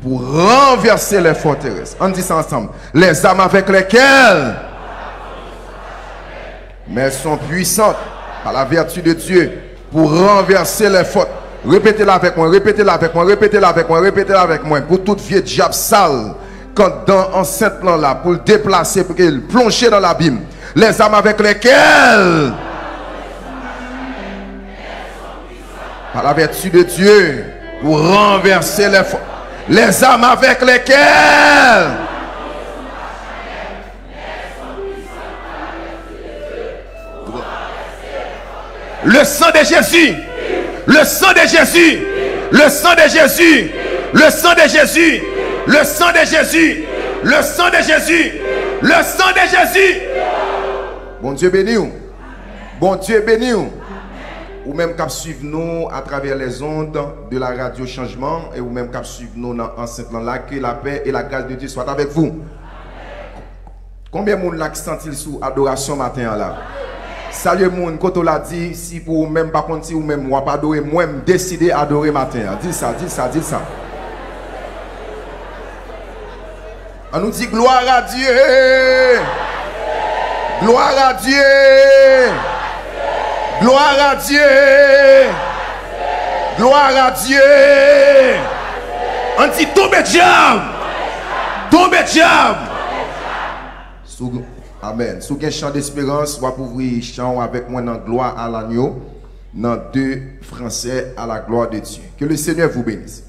pour renverser les forteresses. On dit ça ensemble. Les armes avec lesquelles, mais sont puissantes par la vertu de Dieu pour renverser les fautes. Répétez-la avec moi, répétez-la avec moi, répétez-la avec moi, répétez-la avec moi. Pour toute vieille diable sale, quand dans enceinte là, pour le déplacer, pour le plonger dans l'abîme. Les armes avec lesquelles, par la vertu de Dieu, pour renverser les fautes. Les armes avec lesquelles, le sang de Jésus, le sang de Jésus, le sang de Jésus, le sang de Jésus, le sang de Jésus, le sang de Jésus, le sang de Jésus. Bon Dieu béni ou. Bon Dieu béni ou. Ou même qu'à suivre nous à travers les ondes de la radio Changement, et ou même qu'à suivre nous dans l'enceinte là, que la paix et la grâce de Dieu soient avec vous. Amen. Combien de monde là qui sentent-ils sous adoration matin là? Salut monde, quand on l'a dit, si pour même pas compter ou même moi pas adorer, moi me décider adorer matin. Dis ça, dis ça, dis ça. On nous dit gloire à Dieu. Gloire à Dieu. Gloire à Dieu. Gloire à Dieu. On dit tombe diable. Tombe diable. Amen. Sous un chant d'espérance, vous pouvez chanter avec moi dans gloire à l'agneau, dans deux français à la gloire de Dieu. Que le Seigneur vous bénisse.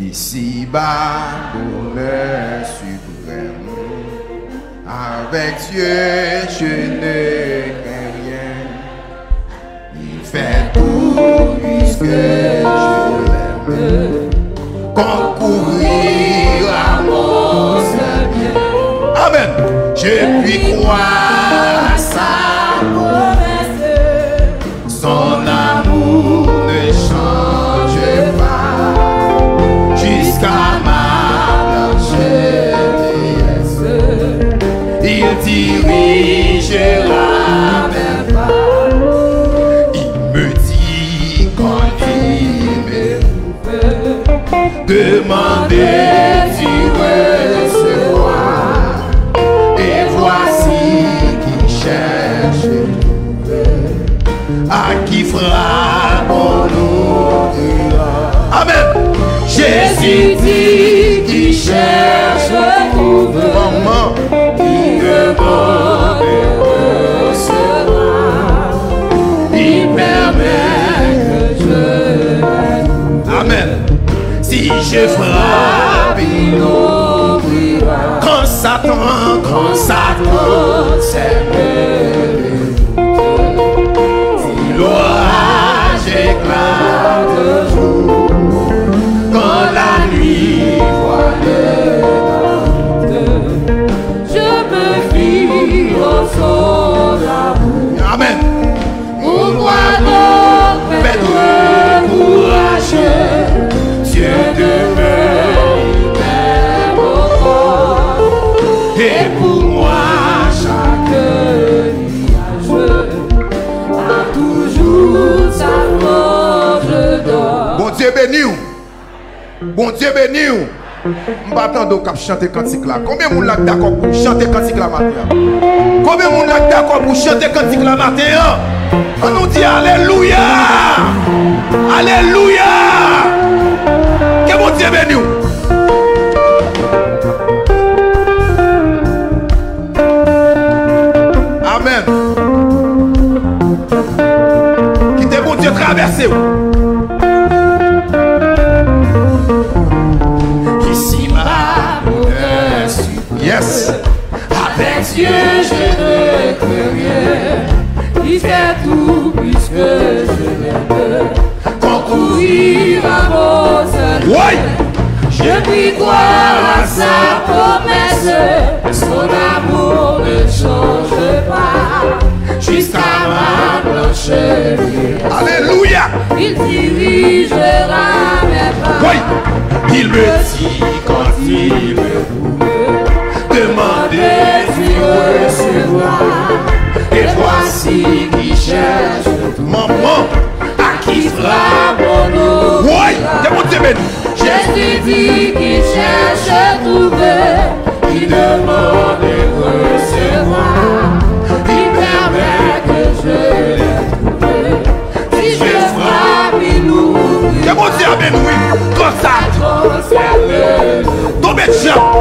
Ici bas, bonheur suprême, avec Dieu je ne crains rien. Il fait tout puisque je l'aime, concourir à mon seul bien. Amen. Je puis croire à sa promesse, son amour ne change pas jusqu'à ma longévité. Il dirigera. Demandez, tu recevoir, et voici qui cherche, à qui frappons-nous de là. Amen. Jésus dit qui cherche, trouve, qui demande et recevra, il permet que je. Amen. Si je frappe, il m'ouvrira. Quand Satan s'est levé, si l'orage éclate le jour, quand la nuit voit les tentes, je me fie au son d'amour. Amen. Pourquoi donc être courageux? Dieu demeure hyper au fort, et pour moi chaque nuage a toujours sa forge d'or. Bon Dieu béni. Bon Dieu béni. M'attend donc à chanter cantique là. Combien de monde là d'accord pour chanter cantique là matin? Combien de monde là d'accord pour chanter cantique là matin? On nous dit alléluia. Alléluia. Que bon Dieu béni. Amen. Qui te bon Dieu traversé. Ici ma bonheur. grâce. Avec Dieu je ne peux rien, il fait tout puisque je ne peux concourir à vos saluts. Je prie croire à sa promesse, que son amour ne change pas, jusqu'à ma blanche vieillesse. Alléluia. Il dirigera mes pas. Oui. Il me dit quand il vous me demandez si recevoir. Et voici qui cherche tout maman, à qui sera mon nom. Oui, démontez maintenant. Jésus dit qu'il cherche à trouver, il demande et recevoir, il permet que je l'ai trouvé. Si je frappe, il nous ouvre. Comme ça. Tombez de champ.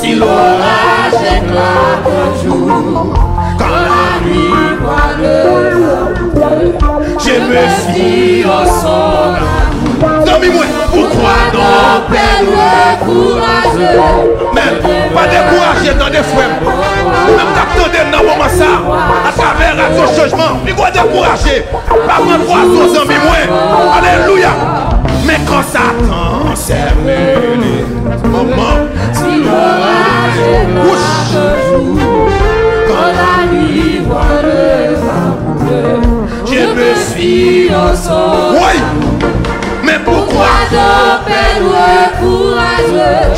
Si l'orage éclate un jour, quand la nuit voit le jour, je me suis en son amour. Pourquoi donc perdre le courage? Même pas décourager dans des frères. Même t'attendez dans le moment ça, à travers à son changement. Il faut décourager. Pas mon droit à son ami moins. Alléluia. Mais quand Satan s'est mené, moment, si l'orage couche un jour, quand la nuit voit le vent, je me suis en son. Oui. Mais pourquoi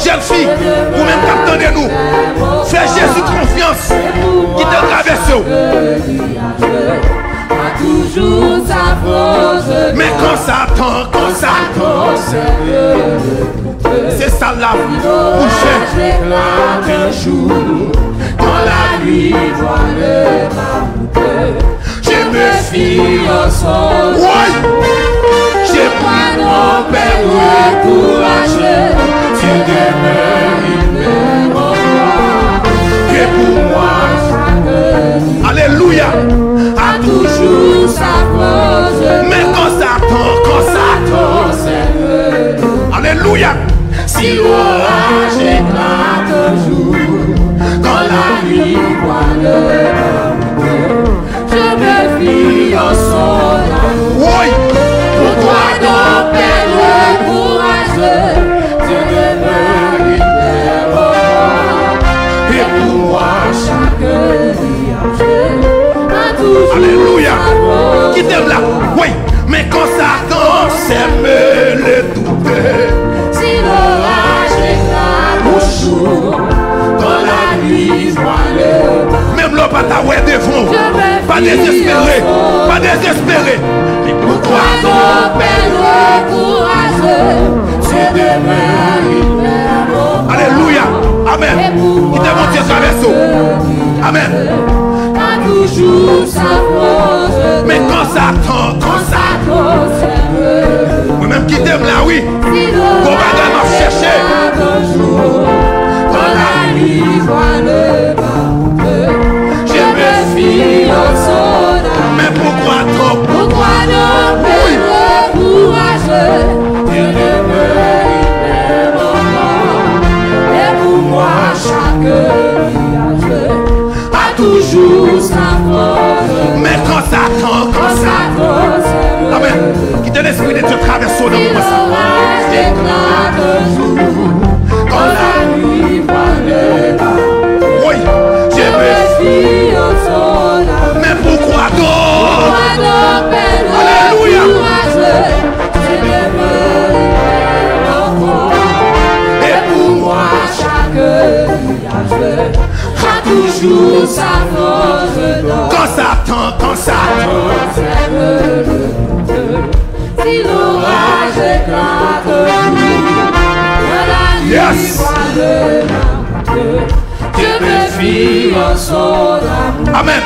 jeune fille, vous même captez nous. C'est Jésus confiance qui te traverse. Mais quand ça attend, c'est ça la vie. Un jour, quand la nuit voit le je me suis en son. Mon père est courageux, tu demeures une même endroit, que pour moi, alléluia, a toujours sa cause. Mais quand Satan s'élève, alléluia, si l'orage éclate un jour, quand la nuit voit le jour, je me fie en son amour. Alléluia. Qui t'aime là? Oui. Mais quand Satan s'aime le douter, si l'orage éclate au jour, dans la nuit voilée, même l'homme pas ta ouais devant. Pas désespéré. Pas désespéré. Mais pourquoi ton père courageux, tu demeures une mère. Alléluia. Amen. Qui t'a monté sur les sauts. Amen. Toujours sa cause. Mais quand ça cause, moi-même qui t'aime là, oui. Qu'on va vraiment chercher. Quand la nuit voit le ventre, je me fie en son âme. Mais pourquoi trop? Pourquoi non? Oui. Le courage, Dieu ne me pas. Et pour moi, chaque village. Toujours sa cause. Mais quand ça cause, amen. Qui te l'esprit de te traverser dans le passé. Quand la nuit va. Oui, je me fie en son âme. Mais pourquoi donc? Alléluia. Et pour moi chaque village. Toujours sa cause. Quand ça attend, si l'orage éclate un jour, la nuit voit le matin, je me fie en son amour. Amen.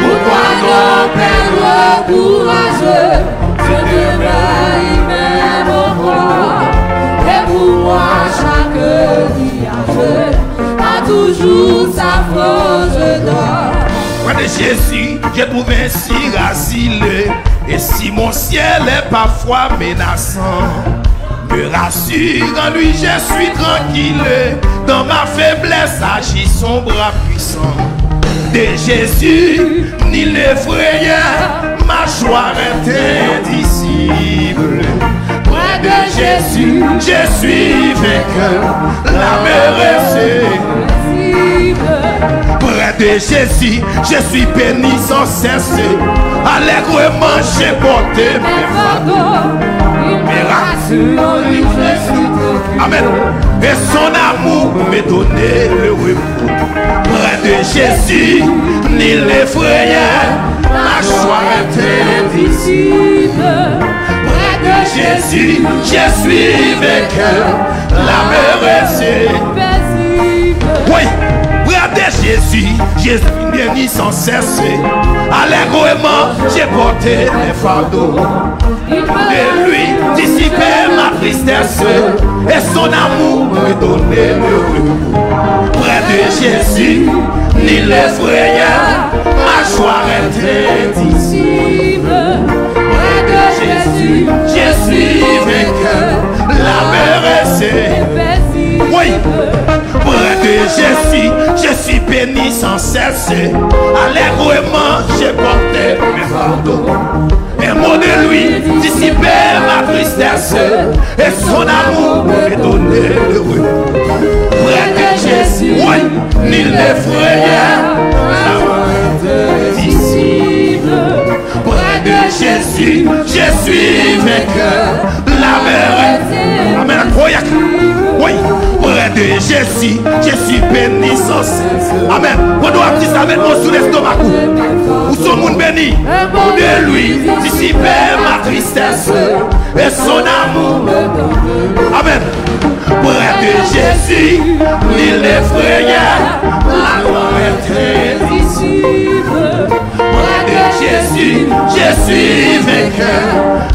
Pourquoi non perdre le courage? Je demeure même au roi. Et pour moi chaque village a toujours sa force d'or. Moi de Jésus, j'ai trouvé si racileux. Et si mon ciel est parfois menaçant, me rassure, en lui je suis tranquille. Dans ma faiblesse agit son bras puissant. De Jésus, ni l'effrayeur, ma joie est indicible. Près de Jésus, je suis vainqueur, la meurtre. Près de Jésus, je suis béni sans cesse. Allègrement, j'ai porté mes fardeaux. Mes rassures, amen. Et son amour m'a donné le repos. Près de Jésus, ni l'effrayeur, la joie est indicible. Jésus, je suis vainqueur, la meurtre est paisible. Oui, regardez Jésus, je suis béni sans cesse. Allègrement, j'ai porté mes fardeaux. De lui, dissiper ma tristesse. Et son amour me donnait le repos. Près de Jésus, ni l'effrayeur, ma joie est indicible. Jésus, je suis vainqueur, la meurtre est paisible. Oui, près de Jésus, je suis béni sans cesse. Allègrement, j'ai porté mes fardeaux. Et mot de lui dissiper ma tristesse. Et son amour m'a donné le repos. Près de Jésus, oui, ni l'effrayeur, paisible. Près de Jésus, je suis vainqueur, la meurtre. Amen. Oui. Près de Jésus, je suis béni sans cesse. Amen. Vous devez appeler ça avec mon sous l'estomac. Où sommes-nous bénis? Pour de lui, dissiper ma tristesse et son amour. Amen. Près de Jésus, l'île des frères, la gloire est indicible. Jésus, je suis vainqueur,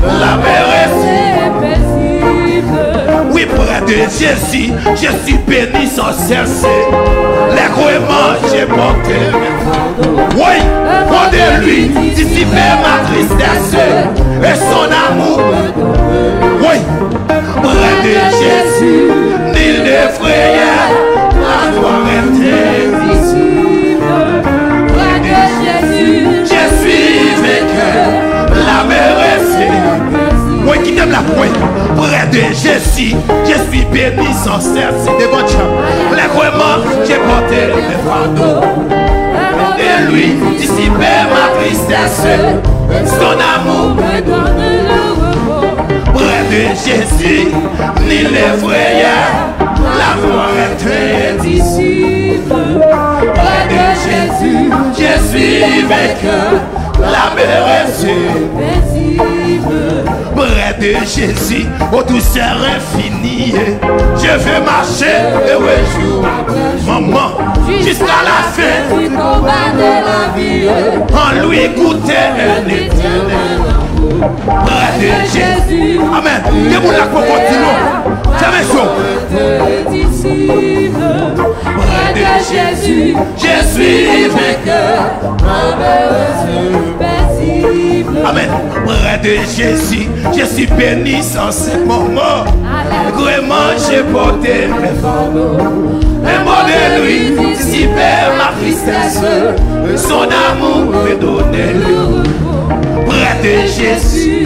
la meurtre est paisible. Oui, près de Jésus, je suis béni sans cesse. Allègrement, j'ai porté mes fardeaux. Oui, près de lui, dissiper ma tristesse et son amour. Oui, près de Jésus, ni l'effrayeur, la gloire est indicible. Près de Jésus, je suis vainqueur, la meurtre. Moi qui t'aime la pointe. Près de Jésus, je suis béni sans cesse. C'est devant Dieu. Allègrement, j'ai porté mes fardeaux. Et lui, dissiper ma tristesse. Son amour me donne le repos. Près de Jésus, ni l'effrayeur, la gloire est indicible. Près de Jésus, je suis vainqueur, la meurtre est paisible. Près de Jésus, ô douceur infinie, je vais marcher heureux jour après jour, jusqu'à la fin du combat de la vie, en lui goûter un éternel. Près de Jésus, amen. Debout la croix continue. Jamais chaud. Près de Jésus, je suis vainqueur, ma meurtre paisible. Amen. Près de Jésus, je suis béni sans ce moment. Allègrement, j'ai porté mes fardeaux. Un mot de lui dissiper ma tristesse. Son amour me donnait le repos. Près de Jésus,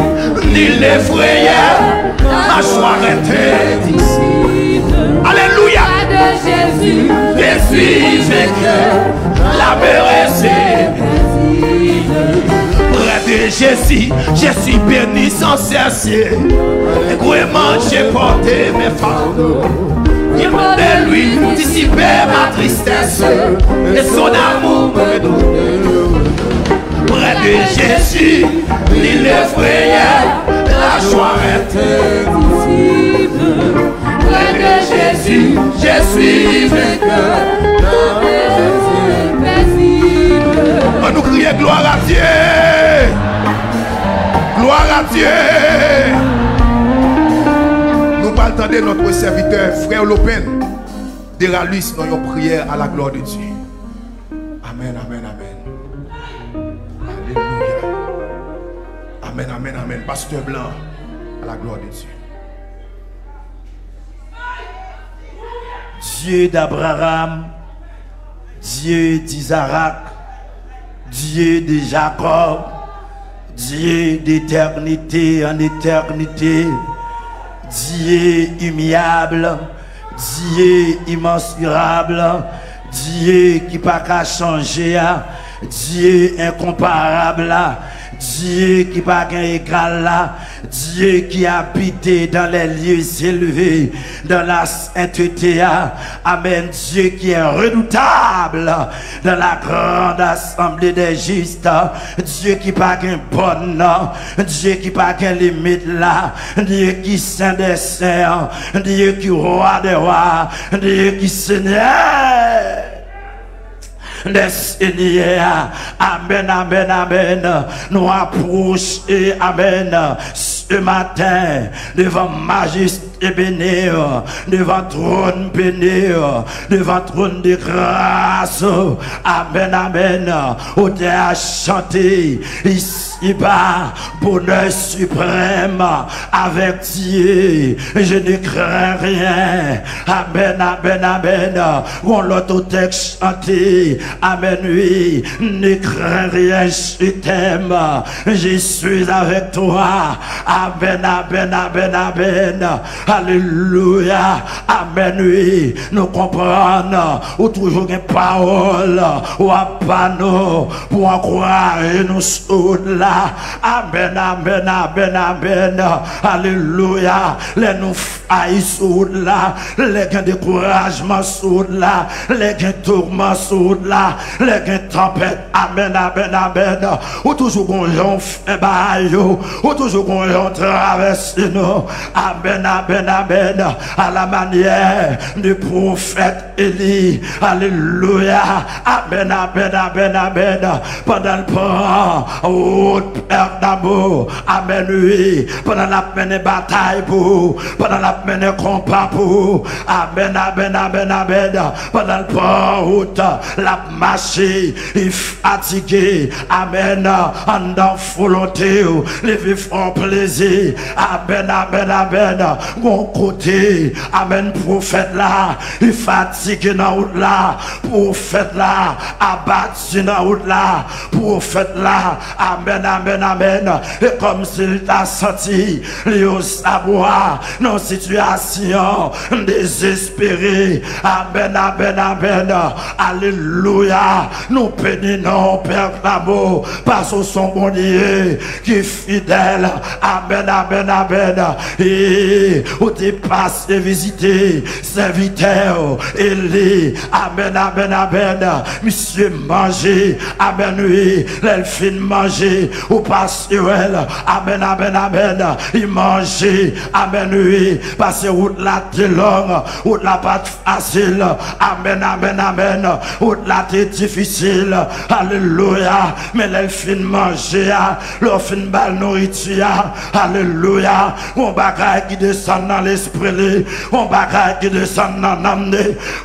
nul effrayeur, ma joie est indicible. Alléluia. Près de Jésus, je suis vainqueur, la meurtre est paisible. Près de Jésus, je suis béni sans cesse. Allègrement, j'ai porté mes fardeaux. Il m'a de lui dissiper ma tristesse et son amour me donne. Près de Jésus, ni l'effrayeur, la joie est indicible. Près de Jésus, je suis vainqueur, la meurtre est paisible. On nous crie gloire à Dieu, gloire à Dieu. Nous pas attendre notre serviteur, frère Lopin, de la luce dans nos prières à la gloire de Dieu. Amen, amen, amen. Amen, amen, amen. Pasteur Blanc, à la gloire de Dieu. Dieu d'Abraham, Dieu d'Isaac, Dieu de Jacob, Dieu d'éternité en éternité, Dieu immuable, Dieu immensurable, Dieu qui n'a pas changé, Dieu incomparable, Dieu qui n'a pas égal là, Dieu qui habite dans les lieux élevés, dans la sainteté. Amen. Dieu qui est redoutable dans la grande assemblée des justes. Dieu qui n'a pas de bonne, Dieu qui n'a pas de limite là, Dieu qui est saint des saints, Dieu qui est roi des rois, Dieu qui est Seigneur des seigneurs. Amen, amen, amen. Nous approchons, amen, ce matin devant majesté bénie, devant trône béni, devant trône de grâce. Amen, amen. Où tu as chanté ici-bas, bonheur suprême avec Dieu, je ne crains rien. Amen, amen, amen. Où l'autre texte chanté, amen, oui, ne crains rien, je t'aime, je suis avec toi. Amen, amen, amen, amen. Alléluia. Amen, oui. Nous comprenons ou toujours une parole ou un panneau pour encourager nous sous là. Amen, amen, amen, amen. Alléluia. Les nous faillis sous là, les gains découragement sous là, les gains tourments sous là, les gains tempêtes. Amen, amen, amen. Ou toujours qu'on fait baillot, ou toujours qu'on traverse nous. Amen, amen, amen. À la manière du prophète Élie. Alléluia. Amen, amen, amen, amen. Pendant le port, haute perte d'amour. Amen, oui. Pendant la peine bataille pour, pendant la peine combat pour. Amen, amen, amen, amen. Pendant le port, route, la marché, il fatigué. Amen. En dans volonté, les vifs en plaisir. Amen, amen, amen. Mon côté, amen, prophète là, il fatigué dans route là, prophète là, abattu dans route là, prophète là, amen, amen, amen. Et comme s'il t'a senti, il a savoir dans situation désespérée. Amen, amen, amen. Alléluia. Nous bénissons, Père d'amour, parce que son bon Dieu qui est fidèle. Amen, amen, amen. Et où tu passes et visiter serviteur Élie. Amen, amen, amen. Monsieur manger. Amen, oui. L'elfine manger. Ou passe sur elle. Amen, amen, amen. Il mangeait. Amen, oui. Parce que route la t'es longue. Route la pas facile. Amen, amen, amen. Route la t'es difficile. Alléluia. Mais l'elfine manger. L'elfine balle nourriture. Alléluia. On bagaille qui descend dans l'esprit, on bagaille qui descend dans l'âme,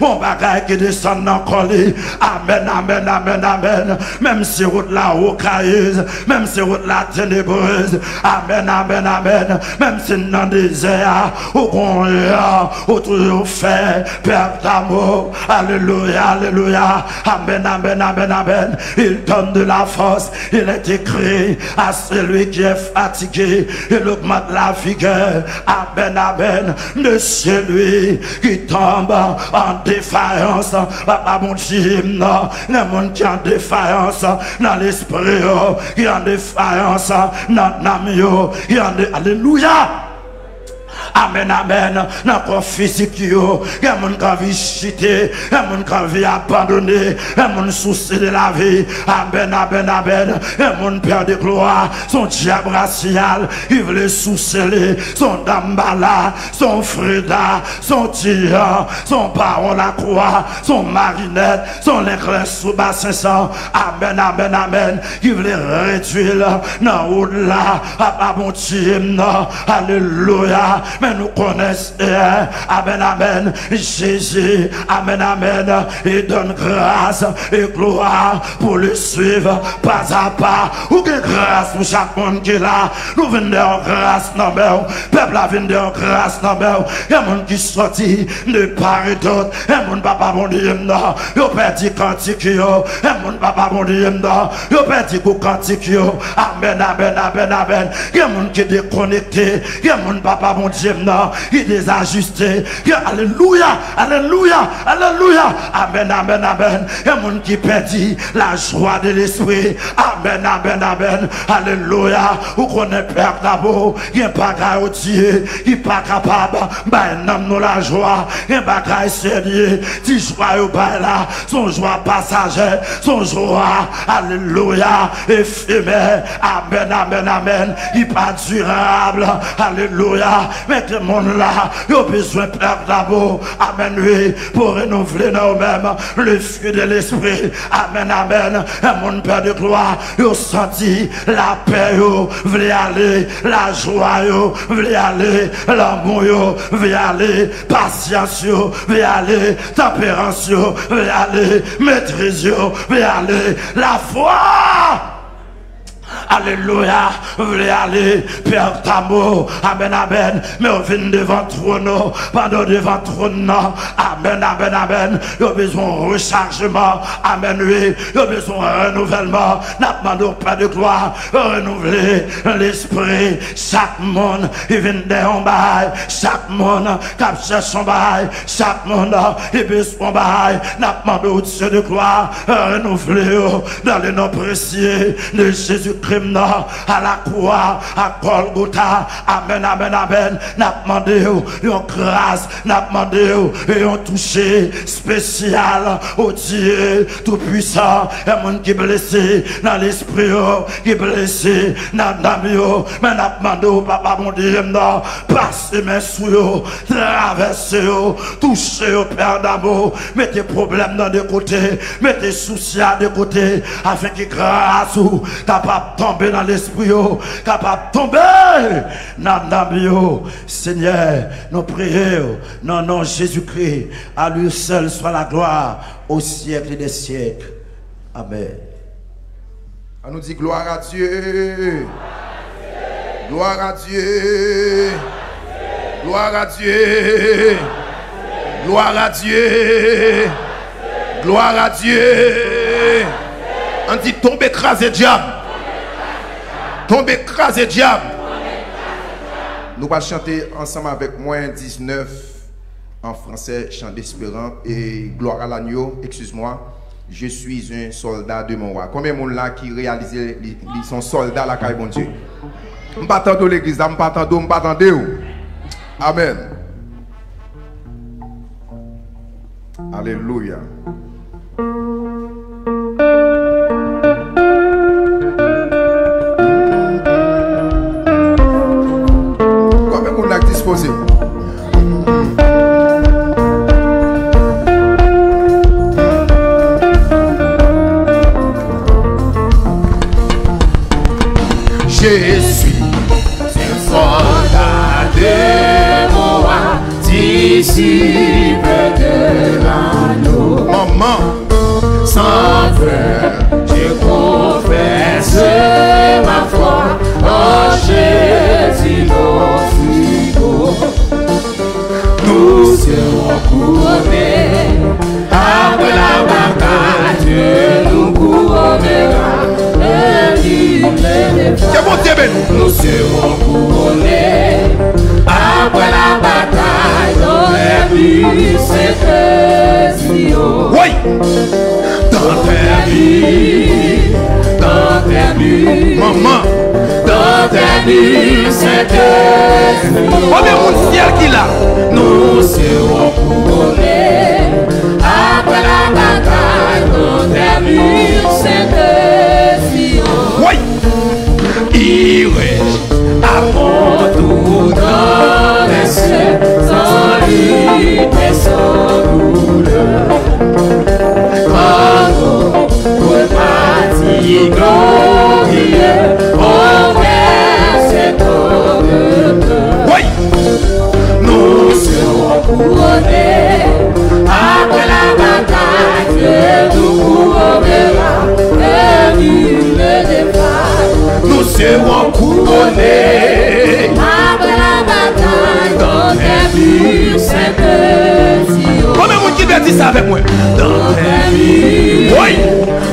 on bagaille qui descend dans le colis. Amen, amen, amen, amen. Même si route la rocailleuse, même si route la ténébreuse. Amen, amen, amen. Même si dans le désert, au contraire, au toujours fait, Père d'amour. Alléluia, alléluia. Amen, amen, amen, amen. Il donne de la force, il est écrit à celui qui est fatigué. Il augmente la vigueur, amen, amen, de celui qui tombe en défaillance. Papa, mon Dieu, non, le monde qui est en défaillance, dans l'esprit, qui est en défaillance, dans l'âme, qui est en défaillance. Alléluia! Amen, amen. Dans le corps physique, il y a des gens qui vivent chutés, des gens qui vivent abandonnés, des gens qui soucient de la vie. Amen, amen, amen. Des gens perdent de gloire, son diable racial, ils veulent souceler, son dambala, son frida, son tyran, son baron la croix, son marinette, son éclair sous bas 500. Amen, amen, amen. Ils veulent réduire, non, là, à pas mon Dieu, non, alléluia. mais nous connaissons. Amen, amen. Jésus, amen, amen. Et donne grâce et gloire pour le suivre pas à pas. Ou que grâce pour chaque monde qui est là. Nous venons de grâce, non, mais peuple a venu de grâce, non, mais il y a un monde qui sortit de part et d'autre. Il y a un monde papa mon Dieu, non. Il y a perdu cantique, il y a un monde papa mon Dieu, non. Il y a perdu cantique, yo. Amen, amen, amen, amen. Il y a un monde qui est déconnecté. Il y a un monde papa mon Dieu, non. Il est désajusté. Alléluia, alléluia, alléluia. Amen, amen, amen. Il y a un monde qui perdit la joie de l'esprit. Amen, amen, amen. Alléluia. Vous connaissez Père d'abord. Il n'y a pas qu'à Dieu. Il n'est pas capable. Ben, nomme-nous la joie. Il n'y a pas qu'à essayer. Dis joie au bail là. Son joie passagère. Son joie. Alléluia. Éphémère. Amen, amen, amen. Il n'est pas durable. Alléluia. Mais tout le monde là, il a besoin de Père d'abord. Amen, oui. Pour renouveler nous-mêmes le fruit de l'esprit. Amen, amen. Et mon Père de gloire, il a senti la paix, il veut aller, la joie, il veut aller, l'amour, il veut aller, patience, il veut aller, tempérance, il veut aller, maîtrise, il veut aller, la foi. Alléluia, voulez aller, Père d'amour, amen, amen, mais on vient devant trône, pendant devant trône, amen, amen, amen, il y a besoin de rechargement, amen, oui, il y a besoin de renouvellement, n'a pas de gloire, renouveler l'esprit, chaque monde, il vient d'un bail, chaque monde, cap cherche son bail, chaque monde, il besoin de bail, n'a pas de gloire, renouveler dans les noms précieux de Jésus. À la croix, à Golgotha, amen, amen, amen. N'a demandé une grâce, n'a demandé un toucher spécial au Dieu Tout-Puissant. Un monde qui est blessé dans l'esprit, qui est blessé dans l'âme, mais n'a demandé au Papa mon Dieu, passez mes souilles, traversez, touchez au Père d'amour, mettez problèmes dans des côtés, mettez soucis à des côtés, afin que grâce ou capable tomber dans l'esprit, capable de tomber dans l'âme. Seigneur, nous prions, non, non, Jésus-Christ, à lui seul soit la gloire au siècle des siècles. Amen. On nous dit gloire à Dieu. Gloire à Dieu. Gloire à Dieu. Gloire à Dieu. Gloire à Dieu. On dit tombe écrasé diable. Tombe écrasé diable. Nous allons chanter ensemble avec moi 19 en français, chant d'espérance et gloire à l'agneau. Excuse-moi, je suis un soldat de mon roi. Combien de monde là qui réalise son soldat la caille, mon Dieu? Je ne pas attendre l'église, je ne pas attendre, je ne pas attendre. Amen. Alléluia. Disposé. Je suis un soldat de mon roi, disciple de l'agneau. Maman, sans peur, je confesse ma foi en Jésus notre. Nous serons couronnés après la bataille. Dieu nous couronnera et libérera. Nous serons couronnés après la bataille. Dans la vie, c'est Dieu. Oui. Dans ta vie, maman. Nous serons couronnés après la bataille. Dans ta nuit, c'est Sion. Irai-je à mon tour dans les cieux, sans lutte et sans douleur. Quand nous repartis glorieux. Oui. couronner. Après la bataille, Dieu nous couronnera. Élu le départ, nous serons couronnés. Après la bataille, dans tes murs, Saint-Sion. Combien de monde qui veut dire ça avec moi? Dans tes murs, oui.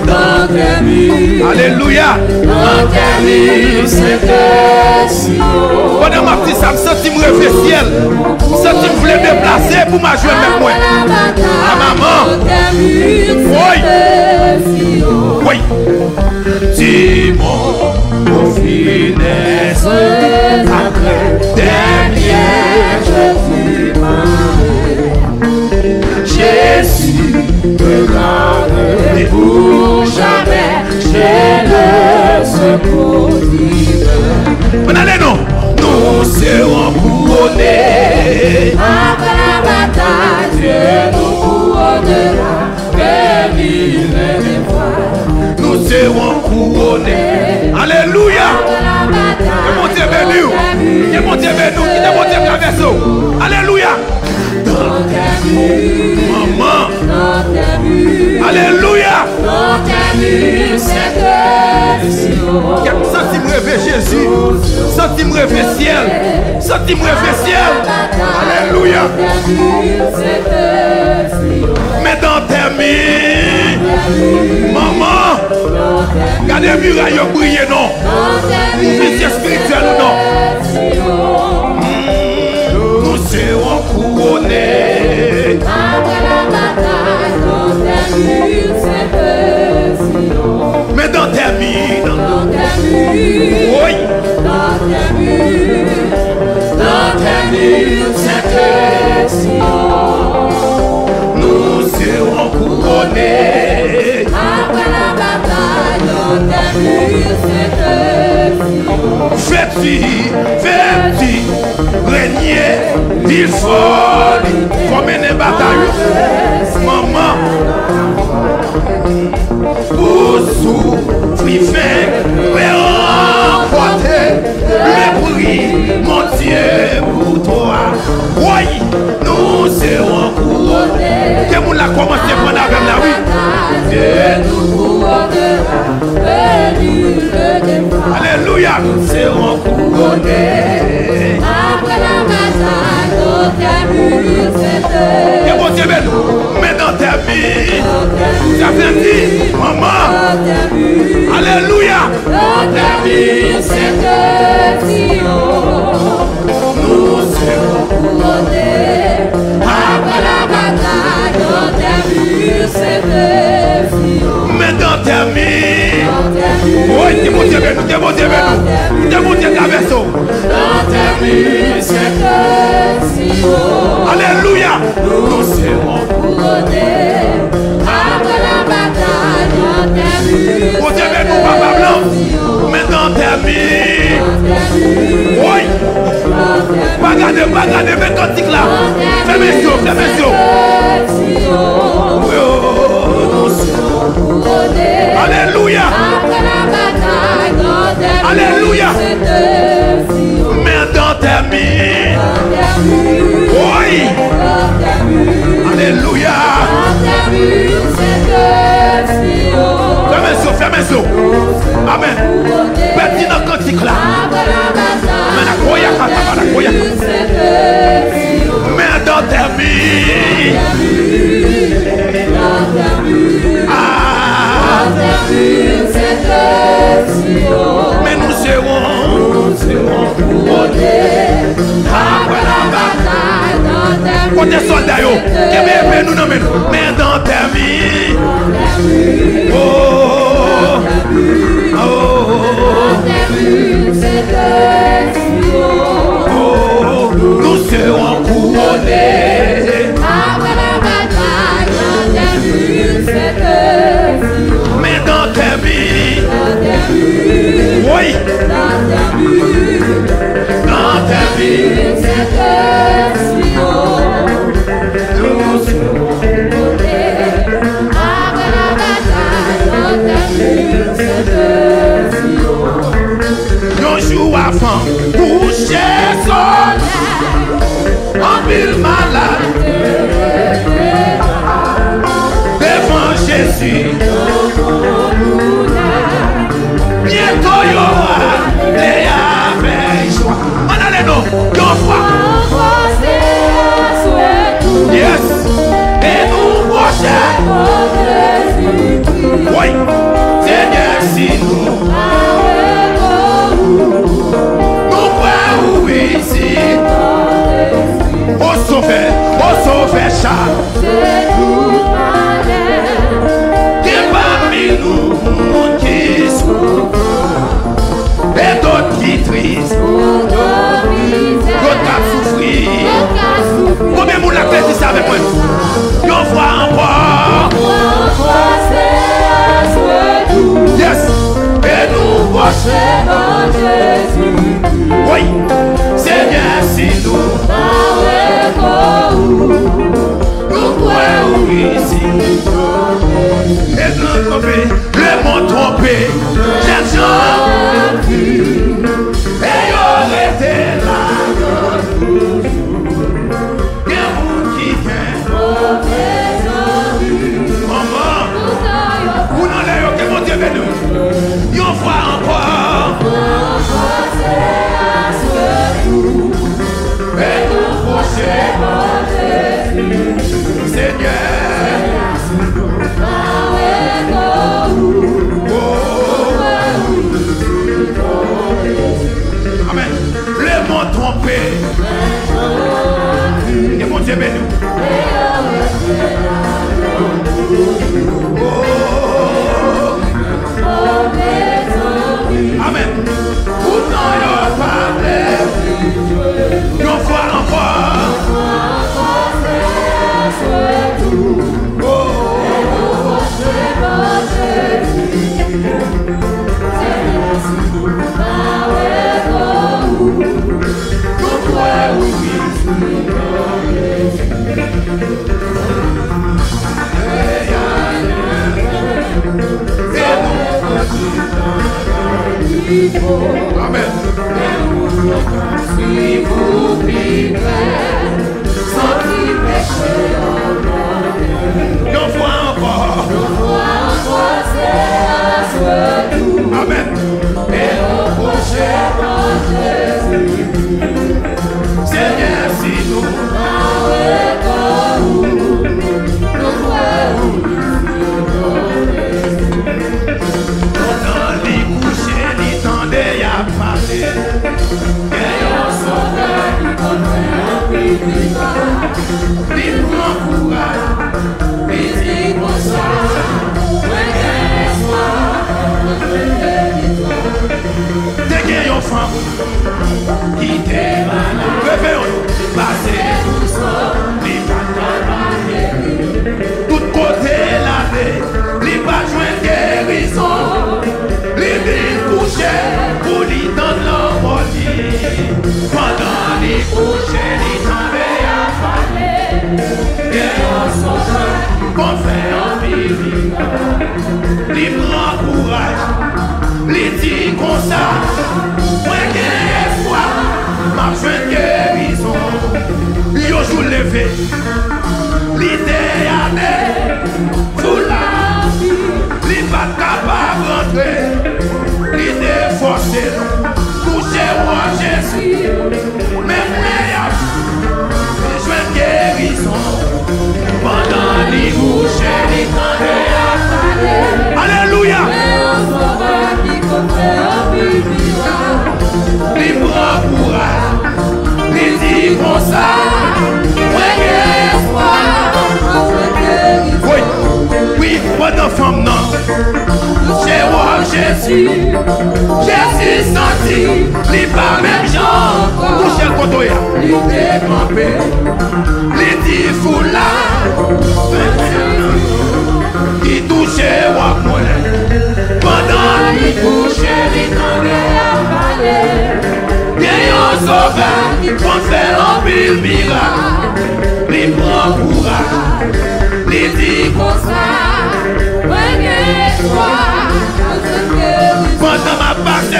Dans tes murs, alléluia. Dans tes murs, Saint-Sion. Pendant ma petite, ça me sentit me rêver ciel. Ça me voulait me déplacer pour ma jouer avec moi. À maman. Oui. Oui. Dis-moi, au finesse, après tes pieds, je suis marié. Jésus, me garde et pour jamais, j'ai le secours divin. Bon, allez, non? Nous serons couronnés. Après la bataille, Dieu nous couronnera. Péril et dévoile, nous serons couronnés. Alléluia. Que mon Dieu bénisse. Que mon Dieu bénisse. Que mon Dieu traverse. Alléluia. Dans tes murs, maman. Dans tes murs, alléluia. Dans tes murs, Saint-Sion. Quel senti me rêver Jésus, senti me rêver ciel, senti me rêver ciel. Alléluia. Mais dans tes murs, maman. Regardez les murs ailleurs briller non. Vision spirituelle non. Serons couronnés. Après la bataille, dans tes murs, Saint-Sion. Mais dans tes murs, dans tes murs, oui. Dans tes murs, Saint-Sion. Nous serons couronnés. Après la bataille, dans tes murs, Saint-Sion. Fais-tu régner. Il faut comme une bataille, maman, pour souffrir, remporter le prix, mon Dieu, pour toi. Oui, nous serons couronnés. Que mon la commencé pour la même la vie. Dieu nous couronnera, élu le départ. Alléluia, nous serons couronnés. Après la bataille. Que mon Dieu bénisse, mais dans tes murs, j'avais dit, maman, alléluia, dans tes murs, Saint-Sion, nous serons couronnés. Après la bataille, dans tes murs, Saint-Sion, mais dans tes murs, oui, que mon Dieu bénisse, que mon Dieu bénisse, que mon Dieu traverse. Dans tes murs, Saint-Sion. Alléluia, nous serons couronnés. Après la bataille, dans tes murs, on t'aime nous, papa blanc, mais dans tes murs, oui, pas garder, mais quand tu là, fais mes yeux, alléluia, après la bataille, dans tes alléluia, mais dans tes murs, oui. Alléluia. Fermez-vous. Amen. Petit dans le cantique là. Mais dans tes murs. Ah. Mais nous serons couronnés. Après la bataille. Quand tes soldats, nous nommons, mais dans ta vie, oh, nous serons couronnés. Après la bataille, dans ta vie, mais dans ta vie, oui, dans ta vie. Avant, boucher soldat, en ville malade.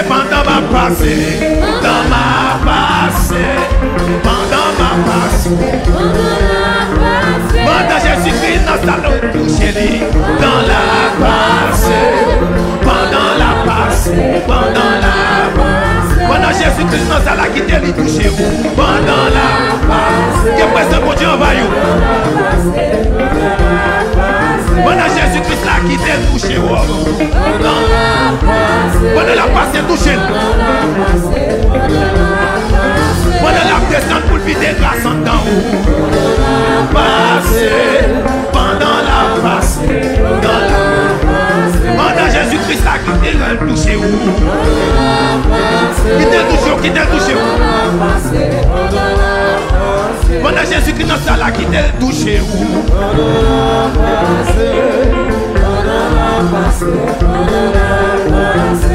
Pendant ma passe, nom de Jésus-Christ, nous allons toucher lui dans la passe, pendant la passe, pendant la passe. Pendant Jésus-Christ, nous allons quitter lui toucher vous pendant la passe. Que présent mon Dieu envahit vous. Pendant Jésus-Christ, nous allons quitter lui toucher vous pendant la passe. Pendant la passe, touchez-le. Pendant la descente pour vider grâce en temps. Pendant la passe, dans la passe. Pendant Jésus-Christ a quitté le toucher où? Qui te touche où? Pendant Jésus-Christ dans la quitté le toucher où?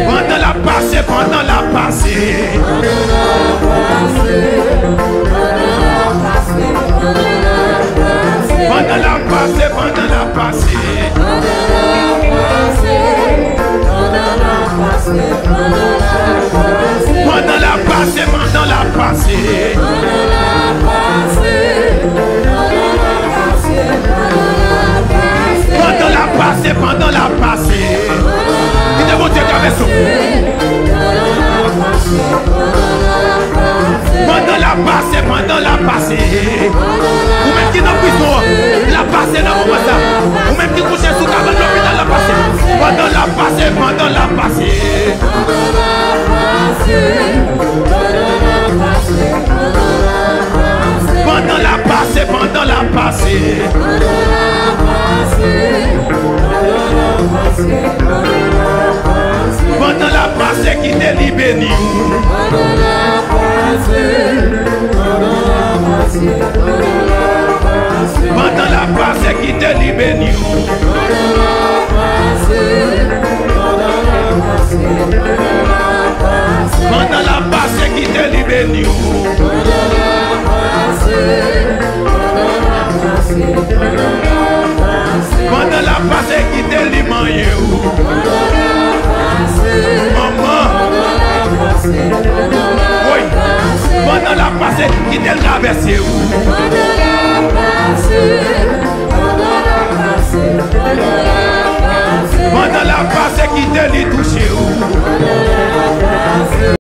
Pendant la passe, pendant la passe. Pendant la passe, pendant la passe. Pendant la passe, pendant la passe. Pendant la passe, pendant la passe. Il devons Dieu avec nous. Pendant la passe, pendant la passe. Ou même qui dans prison, la passe dans mon passé. Ou même qui couche sous la bonne dans la passe. Pendant la passe, pendant la passe. Pendant la passe, pendant la passe. Pendant la passe qui te lit béni. Pendant la passe qui te lit béni. Pendant la passe qui te lit béni. Pendant la passe qui te lit manger. Oui. Pendant la passe qui te traverser. Pendant la passe qui te lit toucher.